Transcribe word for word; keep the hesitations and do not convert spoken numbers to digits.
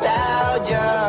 nostalgia.